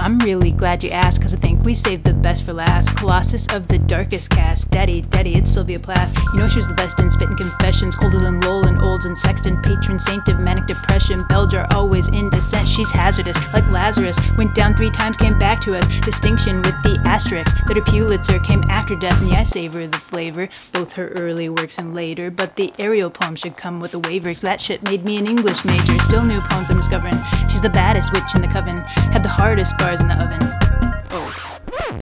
I'm really glad you asked, cause I think we saved the best for last. Colossus of the darkest cast. Daddy, it's Sylvia Plath. You know she was the best in spitting confessions, colder than Lowell and Olds and Sexton, patron saint of manic depression. Bell Jar always in dissent. She's hazardous, like Lazarus. Went down 3 times, came back to us. Distinction with the asterisk that her Pulitzer came after death, and yeah, I savor the flavor, both her early works and later. But the Ariel poem should come with a waiver, cause that shit made me an English major. Still new poems I'm discovering. She's the baddest witch in the coven, had the hardest bars in the oven. Oh.